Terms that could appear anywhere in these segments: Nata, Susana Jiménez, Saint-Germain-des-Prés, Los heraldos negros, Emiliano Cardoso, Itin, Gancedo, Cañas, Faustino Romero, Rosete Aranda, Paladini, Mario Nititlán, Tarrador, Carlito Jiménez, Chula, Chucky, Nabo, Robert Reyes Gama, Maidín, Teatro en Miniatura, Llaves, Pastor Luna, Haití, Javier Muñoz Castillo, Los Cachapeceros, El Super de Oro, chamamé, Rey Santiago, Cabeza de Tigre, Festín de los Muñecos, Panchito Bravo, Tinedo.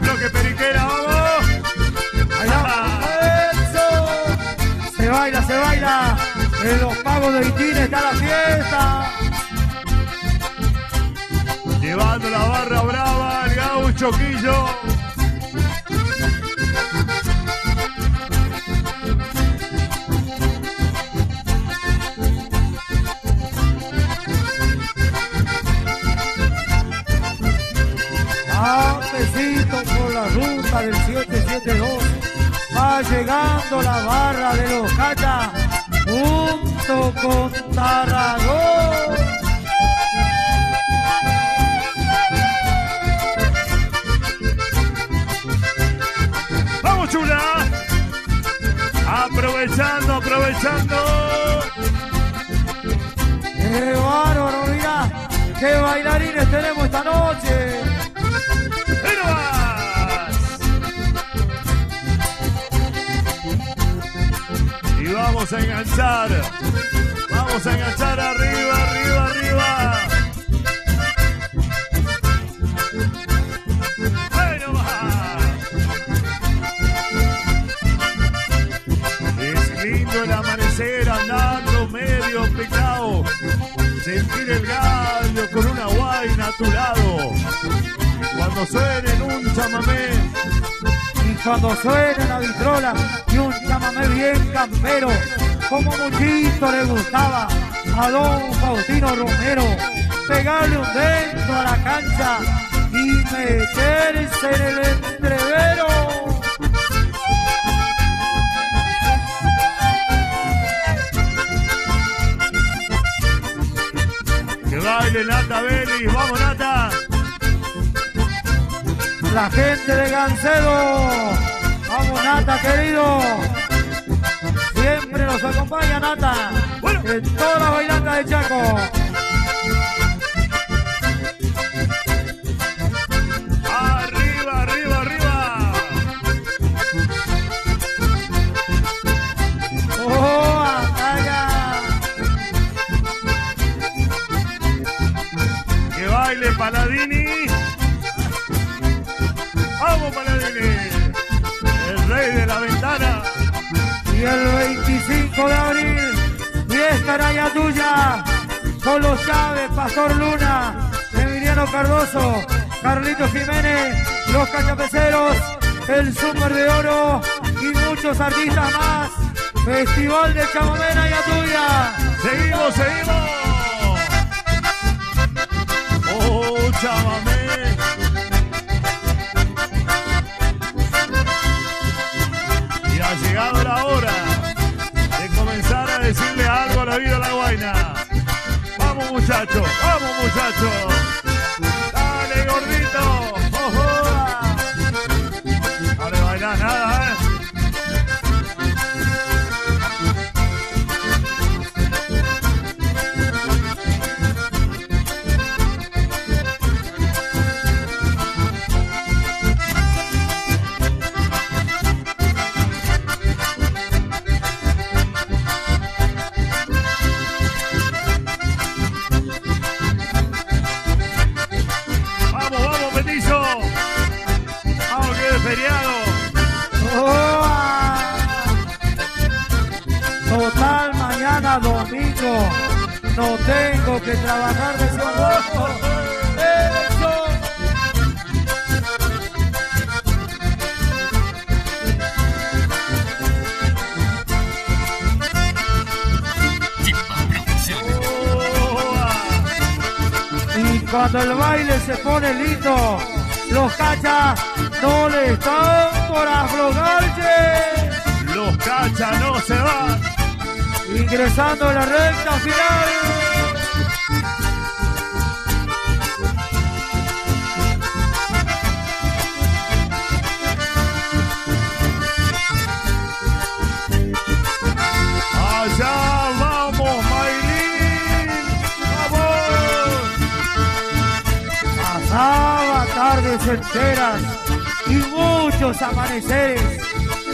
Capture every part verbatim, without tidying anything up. la floque periquera, vamos. Ahí va. ¡Eso! Se baila, se baila. En los pagos de Itin está la fiesta. Llevando la barra brava, el gaucho Quillo. Campecito por la ruta del siete siete dos. Va llegando la barra de los Cachas junto con Tarrador. ¡Vamos, Chula! Aprovechando, aprovechando. ¡Qué bárbaro, mira! ¡Qué bailarines tenemos esta noche! Y vamos a enganchar, vamos a enganchar arriba, arriba, arriba. ¡Ahí nomás! Es lindo el amanecer andando medio picado, sentir el gallo con una guaina a tu lado. Cuando suenen un chamamé y cuando suene la vitrola y un chamamé bien campero, como muchito le gustaba a don Faustino Romero, pegarle un dentro a la cancha y meterse en el entrevero. Que baile Nata, Belis, vamos Nata. La gente de Gancedo, vamos Nata querido, siempre nos acompaña Nata, bueno, en todas las bailantas de Chaco. Arriba, arriba, arriba. Oh, ataca. Que baile Paladini. El rey de la ventana. Y el veinticinco de abril, fiesta araña tuya, con los Llaves, Pastor Luna, Emiliano Cardoso, Carlito Jiménez, Los Cachapeceros, El Super de Oro y muchos artistas más. Festival de Chababena y la tuya. Seguimos, seguimos. Oh, Chamame. Ha llegado la hora de comenzar a decirle algo a la vida de la guaina. Vamos muchachos, vamos muchachos. Dale gordito. ¡Ojo! No le bailas nada, ¿eh? No tengo que trabajar de su agosto. ¡Eso! Y cuando el baile se pone lindo, los Cachas no le están por aflojarse. Los Cachas no se van. Ingresando a la recta final. Allá vamos, Maidín. Vamos. Pasaba tardes enteras y muchos amaneceres,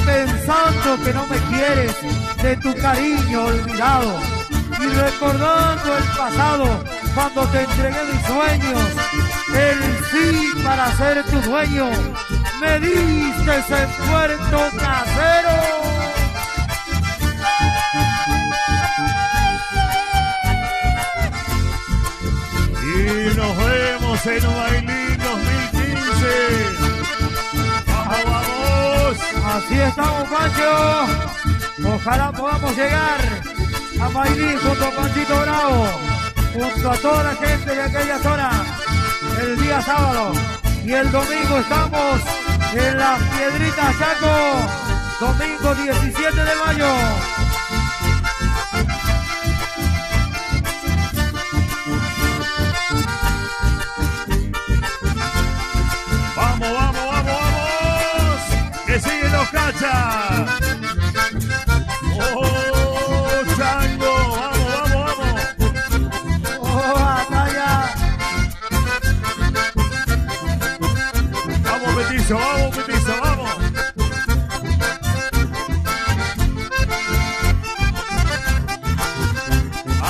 pensando que no me quieres, de tu cariño olvidado, y recordando el pasado, cuando te entregué mis sueños, el sí para ser tu dueño, me diste ese puerto casero. Y nos vemos en Maidín dos mil quince. ¡Vamos, vamos! Así estamos, Pancho. Ojalá podamos llegar a Maidín junto a Panchito Bravo, junto a toda la gente de aquella zona, el día sábado. Y el domingo estamos en las Piedritas, Chaco, domingo diecisiete de mayo. Los cachas, oh chango, vamos, vamos, vamos, oh batalla, vamos petizo, vamos petizo, vamos.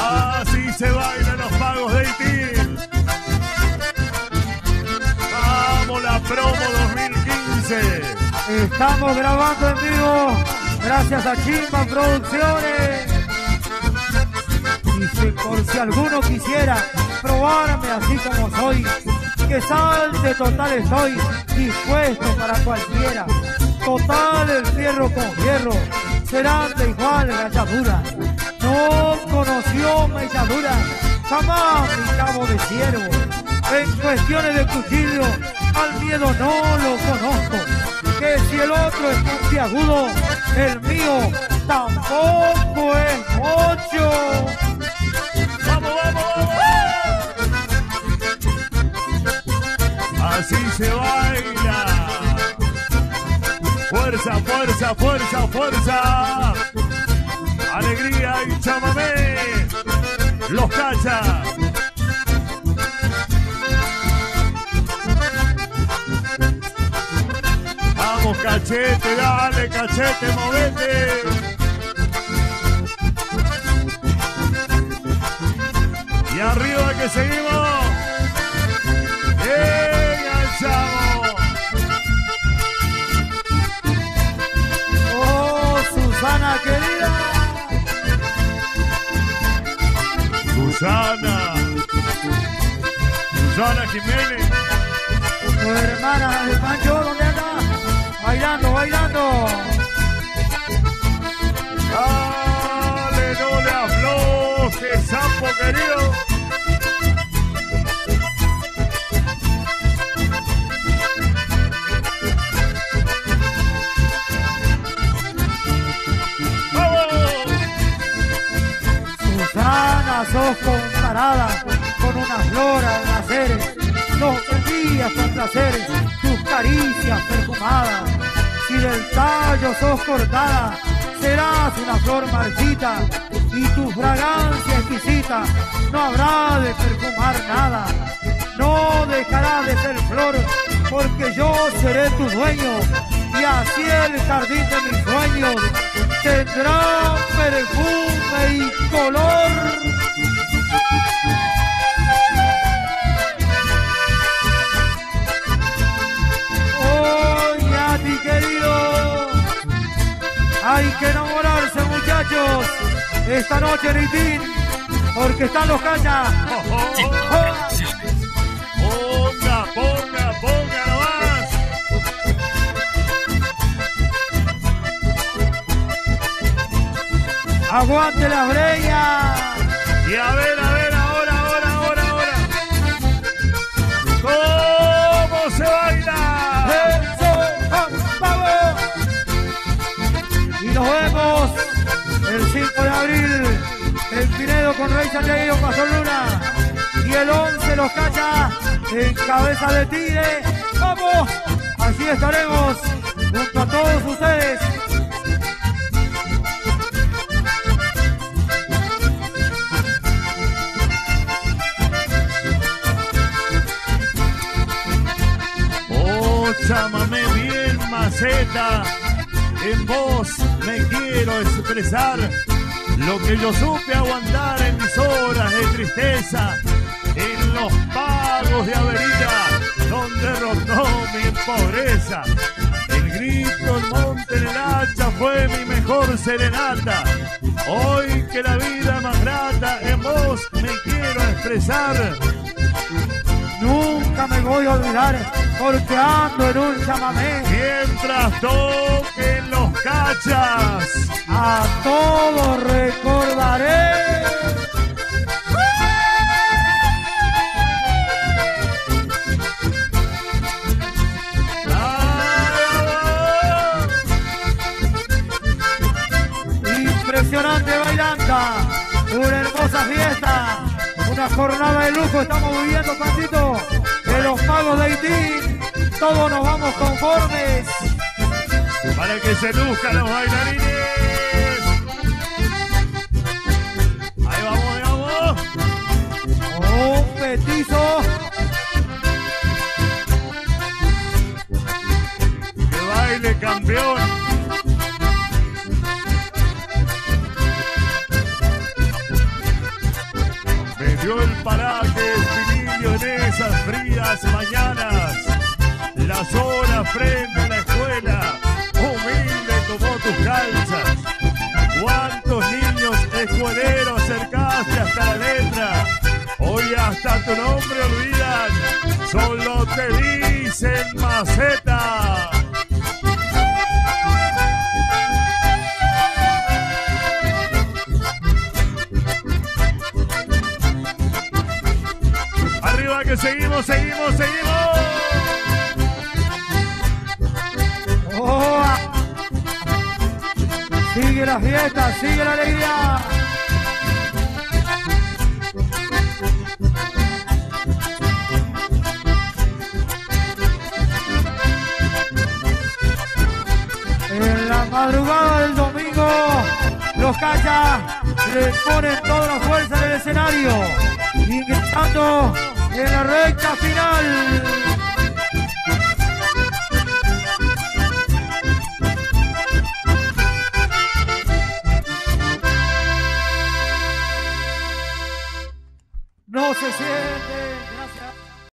Así se bailan los pagos de Itin. Vamos la promo dos mil quince. Estamos grabando en vivo gracias a Chimba Producciones. Y si por si alguno quisiera probarme así como soy, que salte total estoy, dispuesto para cualquiera. Total el fierro con hierro, serán de igual rachadura. No conoció melladura, jamás mi cabo de ciervo. En cuestiones de cuchillo, al miedo no lo conozco. Que si el otro es puntiagudo, el mío tampoco es ocho. ¡Vamos, vamos, vamos! Así se baila. Fuerza, fuerza, fuerza, fuerza. Alegría y chamamé. Los cachas. Vamos, cachete, dale, cachete, movete. Y arriba que seguimos. Enganchamos. Oh, Susana querida. Susana. Susana Jiménez. Tu hermana de Pancho, ¿dónde anda? Bailando, bailando. Dale, no le aflojes, sapo querido. ¡Vamos! Susana, sos comparada con una flora de naceres. Los días con placeres, tus caricias perfumadas. Si del tallo sos cortada, serás una flor marchita. Y tu fragancia exquisita, no habrá de perfumar nada. No dejarás de ser flor, porque yo seré tu dueño. Y así el jardín de mis sueños tendrá perfume y color. Querido, hay que enamorarse, muchachos, esta noche en Itin, porque están los cañas. Ponga, ponga, ponga nomás. Aguante la breña. Y a ver, a ver, ahora, ahora, ahora, ahora. ¿Cómo se baila? ¡Eh! Nos vemos el cinco de abril, el Tinedo con Rey Santiago, Pastor Luna. Y el once los cachas en Cabeza de Tigre. ¡Vamos! Así estaremos junto a todos ustedes. Oh, chamame bien, maceta. En vos me quiero expresar lo que yo supe aguantar en mis horas de tristeza, en los pagos Lagos de Averilla, donde rondó mi pobreza. El grito, el monte, el hacha fue mi mejor serenata. Hoy que la vida más grata en vos me quiero expresar. Nunca me voy a olvidar porque ando en un chamamé. Mientras toquen los cachas, a todos recordaré. ¡Ah! Impresionante bailanta, una hermosa fiesta, una jornada de lujo estamos viviendo, Panchito, de los pagos de Haití. Todos nos vamos conformes para que se luzcan los bailarines. Ahí vamos, ahí vamos. Un petizo que baile, campeón. Me dio el paraje Espinillo en esas frías mañanas, las horas frente a la escuela, humilde como tus calzas. Cuántos niños escueleros acercaste hasta la letra, hoy hasta tu nombre olvidan, solo te dicen maceta. Arriba que seguimos, seguimos, seguimos. Sigue la fiesta, sigue la alegría. En la madrugada del domingo, los cachas le ponen toda la fuerza en el escenario, ingresando en la recta final.